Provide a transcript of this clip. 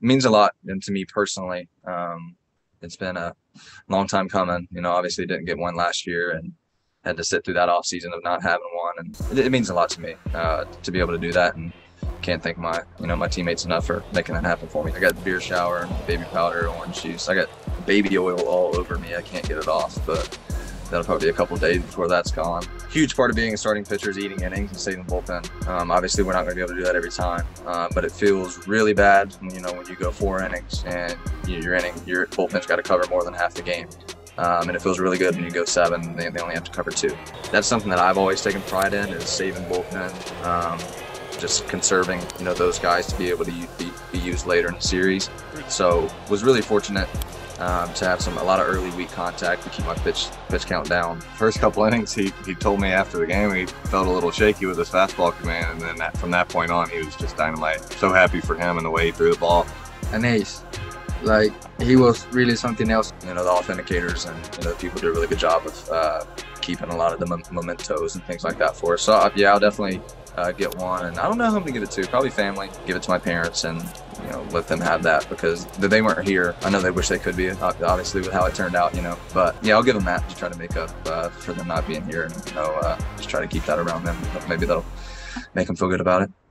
means a lot to me personally. It's been a long time coming. You know, obviously didn't get one last year and had to sit through that off season of not having one, and it means a lot to me to be able to do that. And can't thank my my teammates enough for making that happen for me. I got beer shower, baby powder, orange juice. I got baby oil all over me. I can't get it off, but that'll probably be a couple of days before that's gone. Huge part of being a starting pitcher is eating innings and saving the bullpen. Obviously, we're not going to be able to do that every time, but it feels really bad, when you go 4 innings and your bullpen's got to cover more than half the game. And it feels really good when you go 7 and they only have to cover 2. That's something that I've always taken pride in, is saving bullpen, just conserving those guys to be able to be used later in the series. So was really fortunate to have a lot of early weak contact to keep my pitch count down. First couple innings, he told me after the game he felt a little shaky with his fastball command, and then from that point on, he was just dynamite. So happy for him and the way he threw the ball. An ace. Like, he was really something else. The authenticators and the people did a really good job of keeping a lot of the mementos and things like that for us. So yeah, I'll definitely get one, and I don't know who I'm gonna give it to. Probably family. Give it to my parents and let them have that, because they weren't here. I know they wish they could be, obviously, with how it turned out. But yeah, I'll give them that to try to make up for them not being here, and just try to keep that around them. Maybe that'll make them feel good about it.